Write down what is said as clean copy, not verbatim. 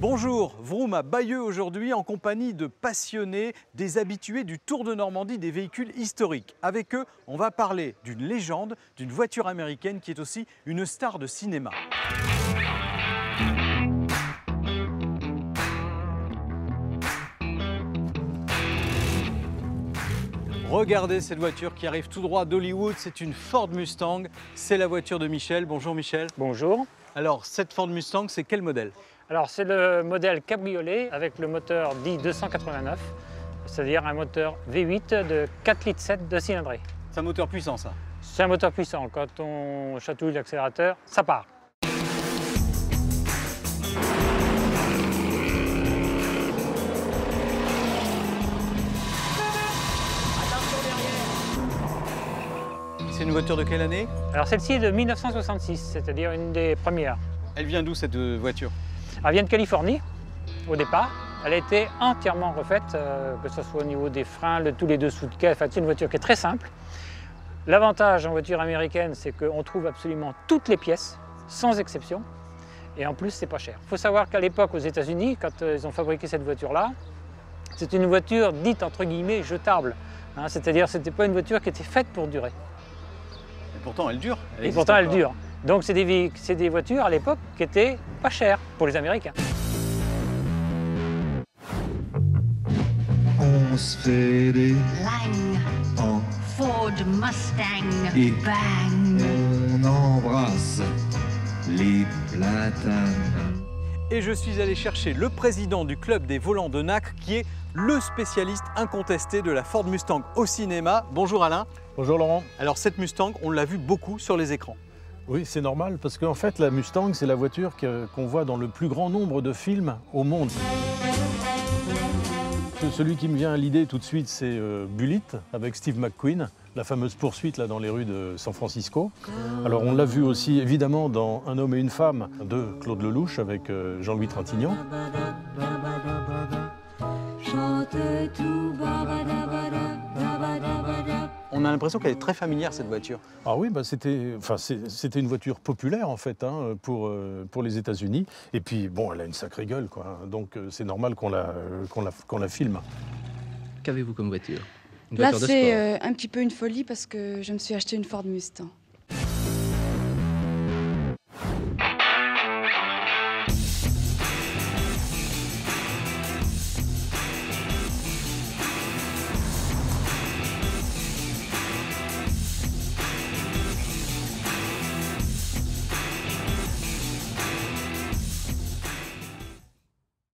Bonjour, Vroom à Bayeux aujourd'hui en compagnie de passionnés, des habitués du Tour de Normandie des véhicules historiques. Avec eux, on va parler d'une légende, d'une voiture américaine qui est aussi une star de cinéma. Regardez cette voiture qui arrive tout droit d'Hollywood, c'est une Ford Mustang, c'est la voiture de Michel. Bonjour Michel. Bonjour. Alors cette Ford Mustang, c'est quel modèle? Alors c'est le modèle cabriolet avec le moteur dit 289, c'est-à-dire un moteur V8 de 4,7 litres de cylindrée. C'est un moteur puissant ça? C'est un moteur puissant, quand on chatouille l'accélérateur, ça part. C'est une voiture de quelle année? Alors celle-ci est de 1966, c'est-à-dire une des premières. Elle vient d'où cette voiture? Elle vient de Californie, au départ. Elle a été entièrement refaite, que ce soit au niveau des freins, tous les dessous de quai. Enfin, c'est une voiture qui est très simple. L'avantage en voiture américaine, c'est qu'on trouve absolument toutes les pièces, sans exception. Et en plus, c'est pas cher. Il faut savoir qu'à l'époque, aux États-Unis, quand ils ont fabriqué cette voiture-là, c'est une voiture dite, entre guillemets, jetable. Hein, c'est-à-dire, c'était pas une voiture qui était faite pour durer. Et pourtant, elle dure. Et pourtant, elle dure. Donc, c'est des voitures, à l'époque, qui étaient pas chères pour les Américains. On se fait des lignes en Ford Mustang et bang. On embrasse les platanes. Et je suis allé chercher le président du club des Volants de Nacre, qui est le spécialiste incontesté de la Ford Mustang au cinéma. Bonjour Alain. Bonjour Laurent. Alors cette Mustang, on l'a vu beaucoup sur les écrans. Oui, c'est normal parce qu'en fait la Mustang, c'est la voiture qu'on voit dans le plus grand nombre de films au monde. Celui qui me vient à l'idée tout de suite, c'est Bullitt avec Steve McQueen, la fameuse poursuite là dans les rues de San Francisco. Alors on l'a vu aussi évidemment dans Un homme et une femme de Claude Lelouch avec Jean-Louis Trintignant. On a l'impression qu'elle est très familière, cette voiture. Ah oui, bah c'était une voiture populaire, en fait, hein, pour les États-Unis. Et puis, bon, elle a une sacrée gueule, quoi. Donc, c'est normal qu'on la filme. Qu'avez-vous comme voiture? Là, c'est un petit peu une folie parce que je me suis acheté une Ford Mustang.